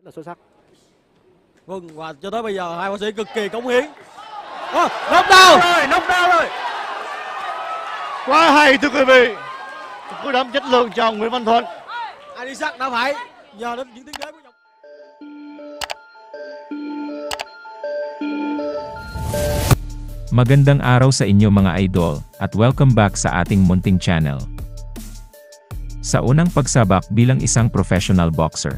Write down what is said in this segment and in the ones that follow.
rất là xuất sắc. Vâng, và cho tới bây giờ hai võ sĩ cực kỳ cống hiến. Knockdown rồi. Quá hay thưa quý vị. Cú đấm chất lượng cho Nguyễn Văn Thuận. Adisak đã phải nhờ đến những tiếng đếm của Magandang araw sa inyo mga idol, at welcome back sa ating munting channel. Sa unang pagsabak bilang isang professional boxer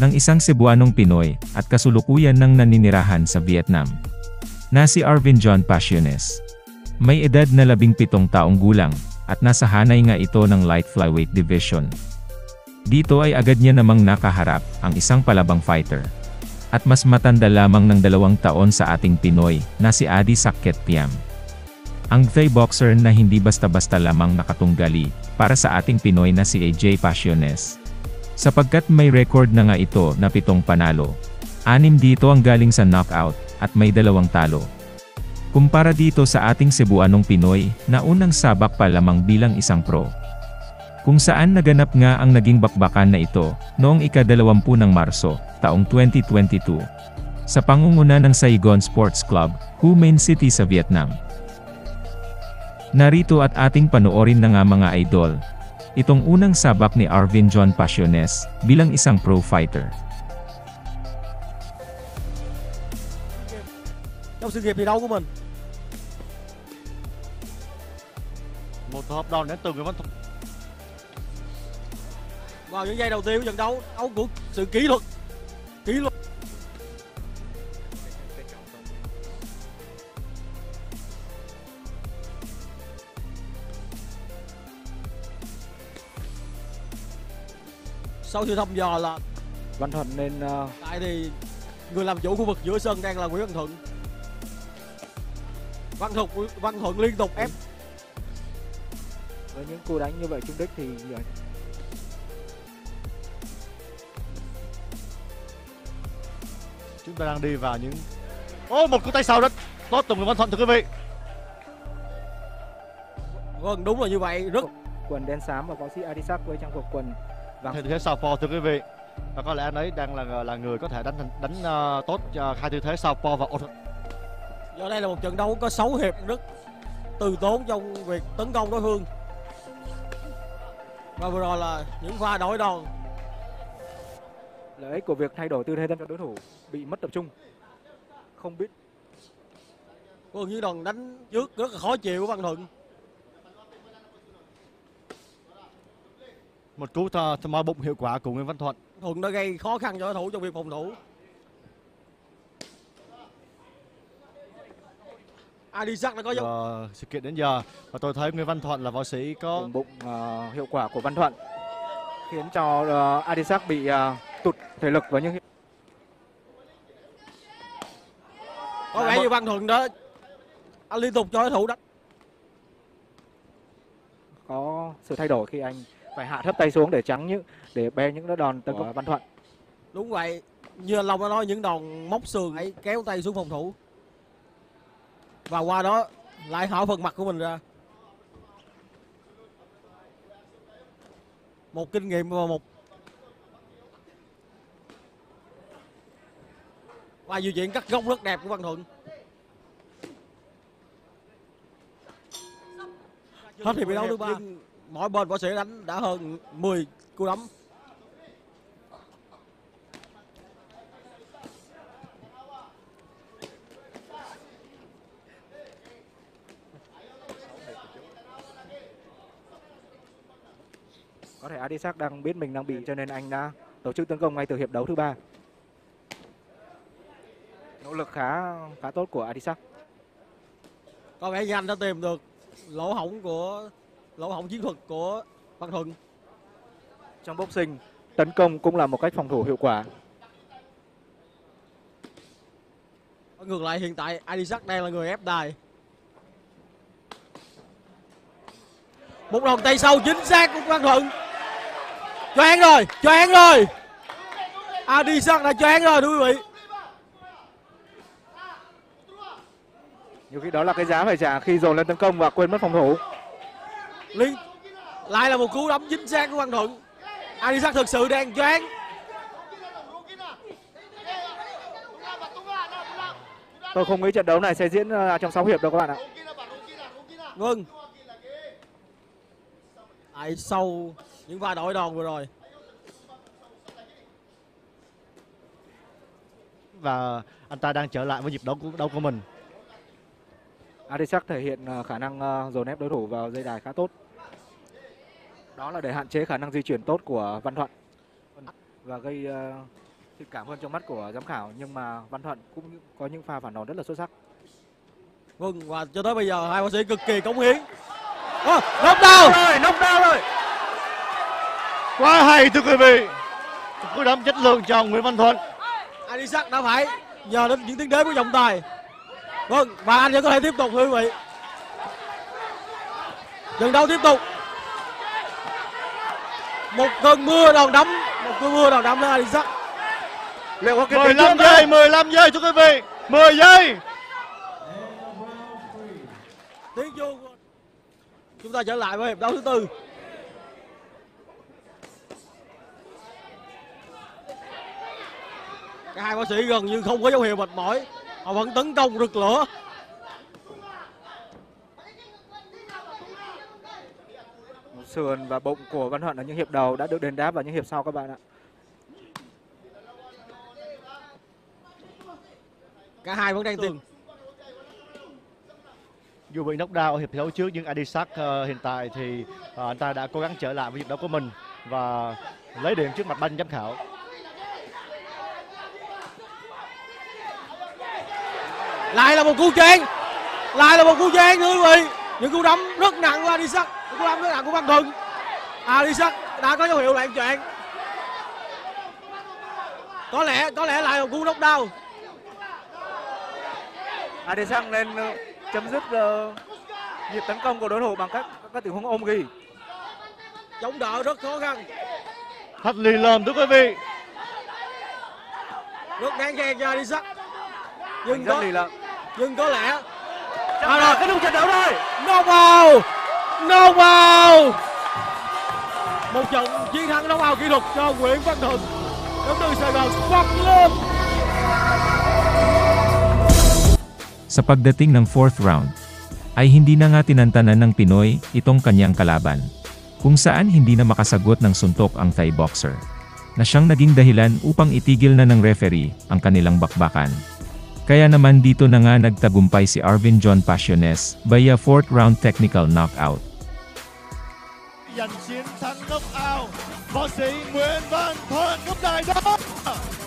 ng isang Cebuanong Pinoy at kasulukuyan ng naninirahan sa Vietnam na si Arvin John Pasiones. May edad na 17 taong gulang at nasa hanay nga ito ng Light Flyweight Division. Dito ay agad niya namang nakaharap ang isang palabang fighter at mas matanda lamang ng 2 taon sa ating Pinoy na si Adisak Piam. Ang Thai boxer na hindi basta-basta lamang nakatunggali para sa ating Pinoy na si AJ Pasiones. Sapagkat may record na nga ito na 7 panalo, 6 dito ang galing sa knockout at may 2 talo. Kumpara dito sa ating Cebuanong Pinoy na unang sabak pa lamang bilang isang pro. Kung saan naganap nga ang naging bakbakan na ito noong ika-20 ng Marso, taong 2022, sa pangunguna ng Saigon Sports Club, Ho Minh City sa Vietnam. Narito at ating panoorin na nga mga idol, itong unang sabak ni Arvin John Pasiones bilang isang pro fighter. Trong sự nghiệp thi đấu của mình, một hợp đòn đến từ Nguyễn Văn Thuận. Vào những giây đầu tiên của trận đấu, đấu của sự kỷ luật. Sau sự thăm dò là Văn Thuận nên tại thì người làm chủ khu vực giữa sân đang là Nguyễn Văn Thuận. Văn Thuận liên tục ép. Với những cú đánh như vậy trung đích thì chúng ta đang đi vào những một cú tay sau rất tốt từ Nguyễn Văn Thuận thưa quý vị. Vâng, đúng là như vậy. Rất quần đen xám và võ sĩ Adisak với trang phục quần vàng. Thể thế southpaw thưa quý vị, và có lẽ anh ấy đang là người có thể đánh tốt hai tư thế southpaw và ổn. Do đây là một trận đấu có 6 hiệp rất từ tốn trong việc tấn công đối phương. Và vừa rồi là những pha đổi đòn. Lợi ích của việc thay đổi tư thế cho đối thủ bị mất tập trung. Không biết. Còn như đòn đánh trước rất là khó chịu của Văn Thuận. Một cú moi bụng hiệu quả của Nguyễn Văn Thuận. Thuận đã gây khó khăn cho đối thủ trong việc phòng thủ. Adisak đã có sự kiện đến giờ và tôi thấy Nguyễn Văn Thuận là võ sĩ có bụng hiệu quả của Văn Thuận khiến cho Adisak bị tụt thể lực và những có vẻ như Văn Thuận đó anh liên tục cho đối thủ đánh có sự thay đổi khi anh phải hạ thấp tay xuống để tránh để bè những đòn tấn công Văn Thuận. Đúng vậy, như anh Long đã nói, những đòn móc sườn ấy kéo tay xuống phòng thủ. Và qua đó lại hở phần mặt của mình ra. Một kinh nghiệm và di chuyển cắt góc rất đẹp của Văn Thuận. Hết hiệp đấu thứ 3. Mỗi bên võ sĩ đánh đã hơn 10 cú đấm. Có thể Adisak đang biết mình đang bị cho nên anh đã tổ chức tấn công ngay từ hiệp đấu thứ 3. Nỗ lực khá tốt của Adisak. Có vẻ như anh đã tìm được lỗ hổng chiến thuật của Văn Thuận. Trong boxing, tấn công cũng là một cách phòng thủ hiệu quả. Ngược lại hiện tại Adisak đang là người ép đài. Một đòn tay sau chính xác của Văn Thuận. Choáng rồi. Adisak đã choáng rồi thưa quý vị. Nhiều khi đó là cái giá phải trả khi dồn lên tấn công và quên mất phòng thủ. Lại là một cú đấm chính xác của Văn Thuận. Adisak thực sự đang choáng. Tôi không nghĩ trận đấu này sẽ diễn ra trong 6 hiệp đâu các bạn ạ. Ngưng. Sau những va đổi đòn vừa rồi. Và anh ta đang trở lại với nhịp đấu của mình. Adisak thể hiện khả năng dồn ép đối thủ vào dây đài khá tốt. Đó là để hạn chế khả năng di chuyển tốt của Văn Thuận và gây thiệt cảm hơn trong mắt của giám khảo, nhưng mà Văn Thuận cũng có những pha phản đòn rất là xuất sắc. Vâng, và cho tới bây giờ hai võ sĩ cực kỳ cống hiến. Knockdown rồi. Quá hay thưa quý vị. Cú đấm chất lượng cho Nguyễn Văn Thuận. Adisak đã phải nhờ đến những tiếng đế của trọng tài. Vâng, và anh vẫn có thể tiếp tục thưa quý vị. Trận đấu tiếp tục. Một cơn mưa đòn đấm đến Adisak. Liệu có cái 15 giây cho quý vị. 10 giây. Tiếng chuông. Chúng ta trở lại với hiệp đấu thứ tư. Cả hai võ sĩ gần như không có dấu hiệu mệt mỏi, họ vẫn tấn công rực lửa. Sườn và bụng của Văn Thuận ở những hiệp đầu đã được đền đáp vào những hiệp sau các bạn ạ. Cả hai vẫn đang tìm. Dù bị knockdown ở hiệp đấu trước nhưng Adisak hiện tại thì anh ta đã cố gắng trở lại với hiệp đấu của mình và lấy điểm trước mặt ban giám khảo. Lại là một cú chèn thưa quý vị. Những cú đấm rất nặng của Adisak, cú đấm rất nặng của Văn Thuận. Adisak đã có dấu hiệu loạn choạng. Có lẽ lại một cú knockdown. Adisak lên chấm dứt nhịp tấn công của đối thủ bằng các tình huống ôm ghi. Chống đỡ rất khó khăn. Thật lì lợm thưa quý vị. Rất đáng khen cho Adisak. Nhưng có lẽ là cái đúng trận đấu rồi. Knock out. Một trận chiến thắng knock out kỷ lục cho Nguyễn Văn Thuận đến từ Saigon Sports Club. Sa pagdating ng 4th round, ay hindi na nga tinantanan ng Pinoy itong kanyang kalaban, kung saan hindi na makasagot ng suntok ang Thai boxer, na siyang naging dahilan upang itigil na ng referee ang kanilang bakbakan. Kaya naman dito na nga nagtagumpay si Arvin John Pasiones via 4th round technical knockout. Giành chiến thắng knockout, võ sĩ Nguyễn Văn Thuận.